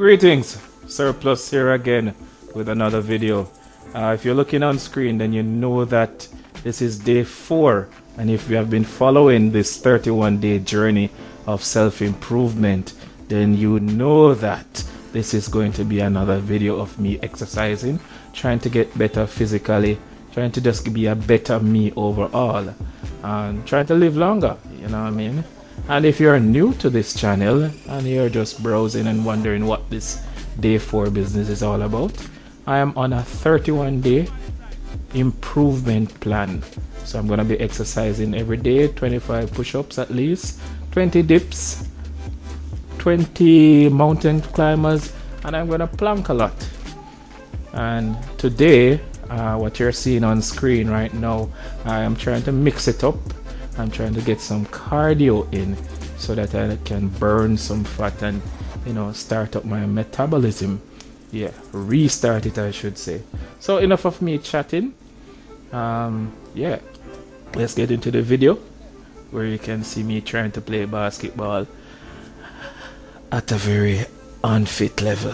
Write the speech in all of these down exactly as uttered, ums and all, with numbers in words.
Greetings, Sir Plus here again with another video. Uh, if you're looking on screen, then you know that this is day four, and if you have been following this thirty-one day journey of self-improvement, then you know that this is going to be another video of me exercising, trying to get better physically, trying to just be a better me overall, and trying to live longer, you know what I mean? And if you're new to this channel and you're just browsing and wondering what this day four business is all about, I am on a thirty-one day improvement plan. So I'm going to be exercising every day, twenty-five push-ups at least, twenty dips, twenty mountain climbers, and I'm going to plank a lot. And today, uh, what you're seeing on screen right now, I am trying to mix it up. I'm trying to get some cardio in so that I can burn some fat and, you know, start up my metabolism. Yeah, restart it, I should say. So enough of me chatting. Um, yeah, let's get into the video where you can see me trying to play basketball at a very unfit level.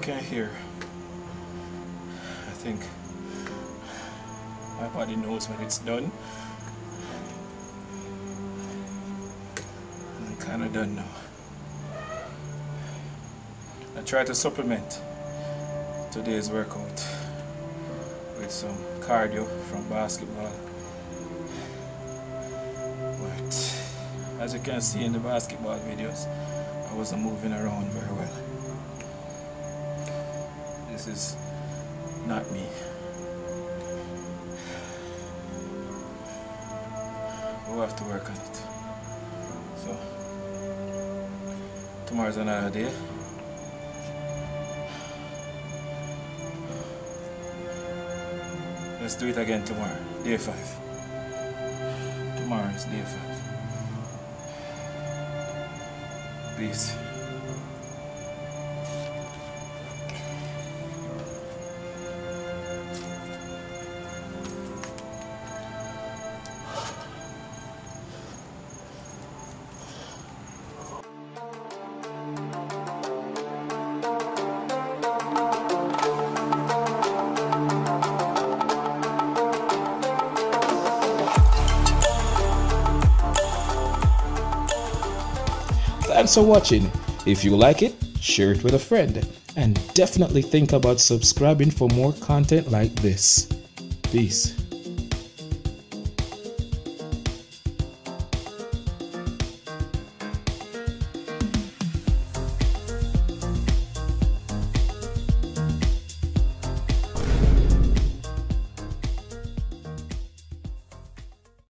Okay, here. I think my body knows when it's done. I'm kind of done now. I try to supplement today's workout with some cardio from basketball. But as you can see in the basketball videos, I wasn't moving around very well. This is not me. We'll have to work on it. So, tomorrow's another day. Let's do it again tomorrow, day five. Tomorrow is day five. Please. Thanks for watching. If you like it, share it with a friend, and definitely think about subscribing for more content like this. Peace.